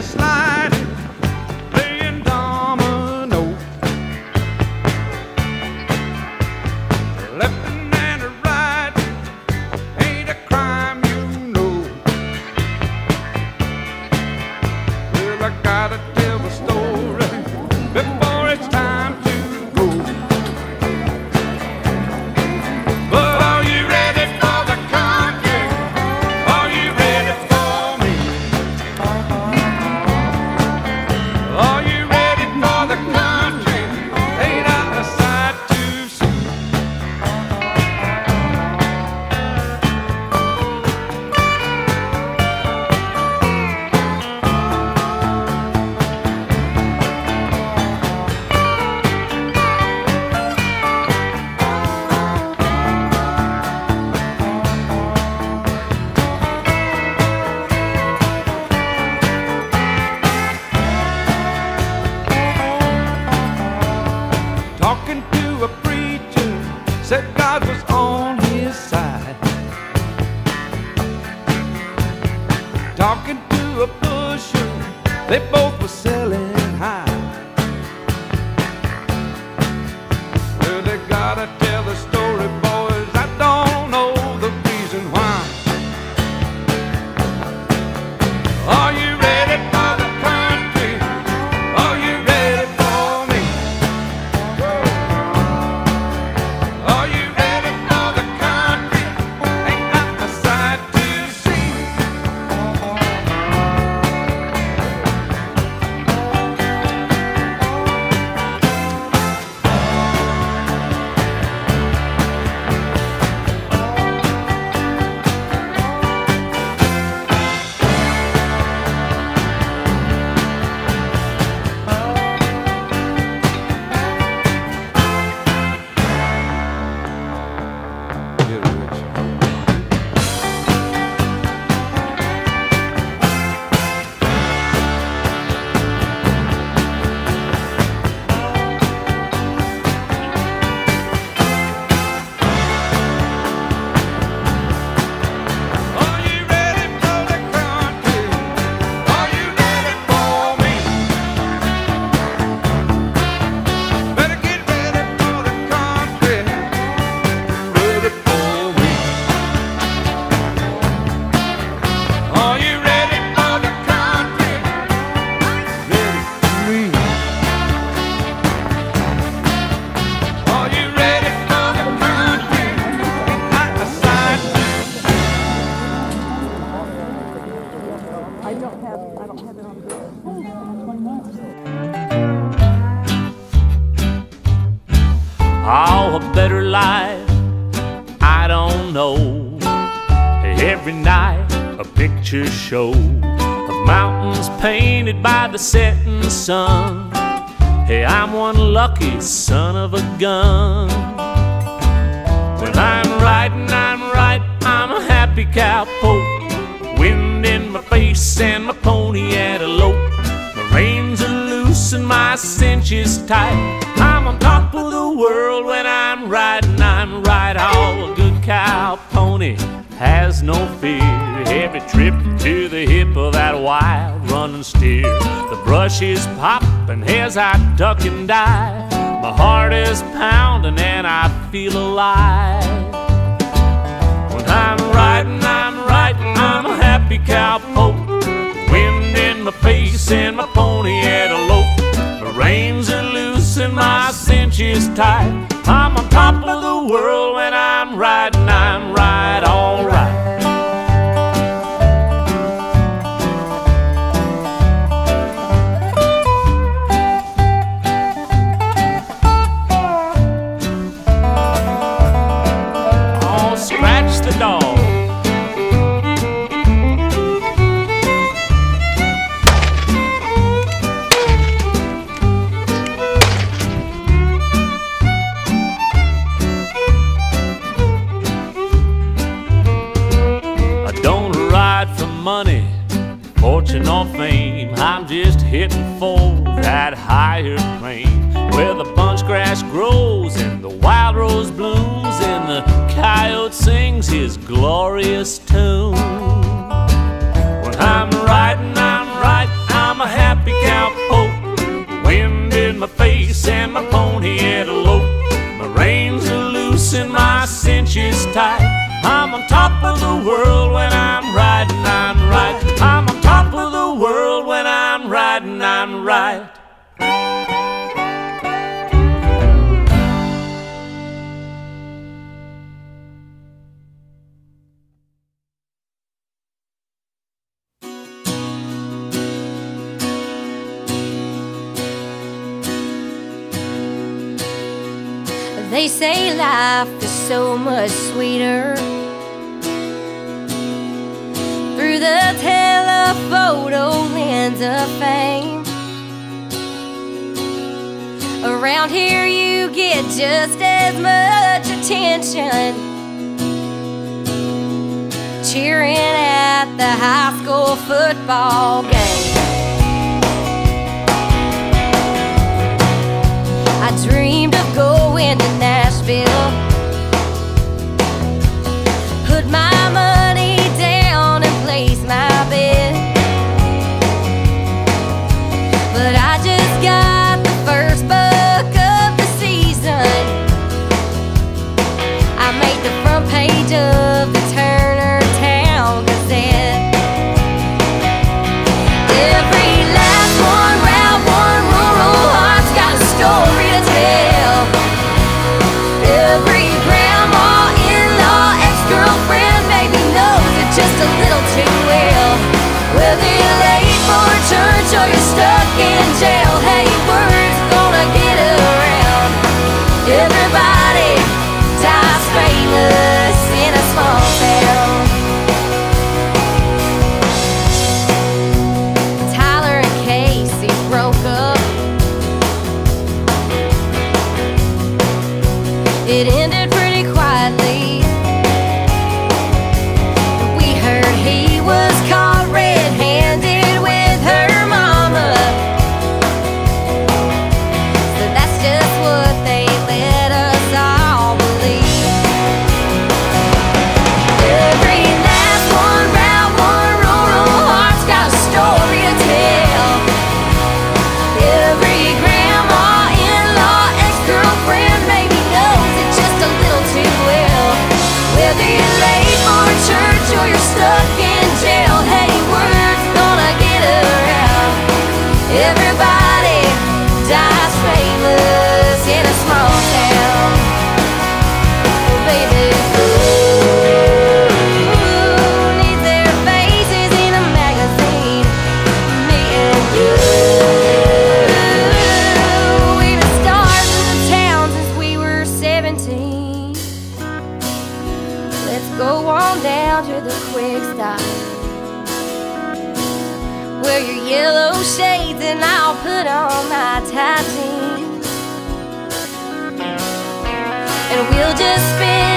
the sliding, playing domino, left and a right, ain't a crime, you know. Well, I gotta tell a story before it's time to go. But are you ready for the country? Are you ready for me? Are you ready for the country? Ain't out of sight to see. Talking to a preacher, said God was on his side. Talking to a pusher, they both were selling high. Well, they gotta tell the story, boys, I don't know the reason why. Are you ready for the country? Are you ready for me? Are you ready for the country? Ain't got a sight to see. Get rich. I don't have it on good. Oh, a better life, I don't know. Every night a picture show of mountains painted by the setting sun. Hey, I'm one lucky son of a gun. When I'm right, I'm a happy cowpoke. Wind in my face and my pony at a lope. My reins are loose and my cinches tight. I'm on top of the world when I'm right. Oh, a good cow pony has no fear. Every trip to the hip of that wild running steer. The brush is popping as I duck and dive. My heart is pounding and I feel alive. When I'm riding, I'm a happy cowpoke. Wind in my face and my pony at a lope. My reins are loose and my cinches tight. I'm on top of the world when I'm right, all right. Oh, scratch the dog. Money, fortune or fame, I'm just hitting for that higher plane where the bunch grass grows and the wild rose blooms and the coyote sings his glorious tune. When I'm riding, I'm the world when I'm riding, I'm right. I'm on top of the world when I'm riding, I'm right. They say life is so much sweeter through the telephoto lens of fame. Around here you get just as much attention cheering at the high school football game. I dreamed of going to Nashville, put my money down and place my bet, but I just got the first buck of the season. I made the front page of the Turner Town Gazette. Every last one, round one, rural heart's got a story. Every grandma, in-law, ex-girlfriend maybe knows it just a little too well. Whether you're late for church or you're stuck in jail, hey, word's gonna get around. Everybody dies famous in a small town. Tyler and Casey broke up. It ended pretty quietly. We heard he was caught red-handed with her mama, so that's just what they let us all believe. Every last one, round one, rural heart's got a story to tell. Every grandma, in-law, ex-girlfriend maybe just a little too well. Whether you're late for church or you're stuck in jail, hey, word's gonna get around. Everybody dies famous in a small town. Oh, baby, ooh, need their faces in a magazine. Me and you, we were stars in the town since we were 17. Let's go on down to the quick stop, wear your yellow shades and I'll put on my tight jeans, and we'll just spend